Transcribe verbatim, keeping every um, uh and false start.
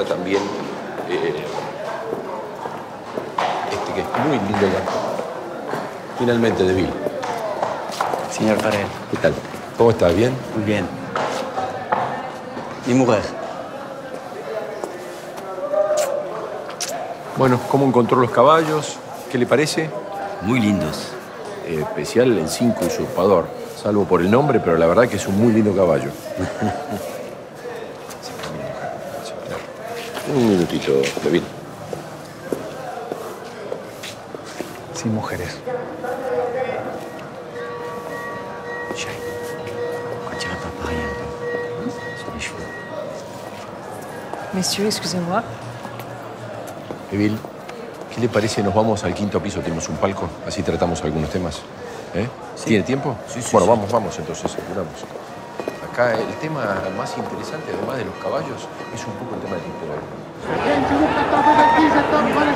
gusta también eh, este que es muy lindo ya. Finalmente, Deville. Señor Farrell. ¿Qué tal? ¿Cómo estás? ¿Bien? Muy bien. Mi mujer. Bueno, ¿cómo encontró los caballos? ¿Qué le parece? Muy lindos. Eh, especial en Cinco Usurpador. Salvo por el nombre, pero la verdad que es un muy lindo caballo. Un minutito, David. Sin mujeres. Monsieur, excusez-moi. Evil, ¿qué le parece? Nos vamos al quinto piso, tenemos un palco, así tratamos algunos temas. ¿Eh? Sí. ¿Tiene tiempo? Sí, sí. Bueno, sí, vamos, sí. vamos entonces, aseguramos. Acá el tema más interesante, además de los caballos, es un poco el tema de la literatura.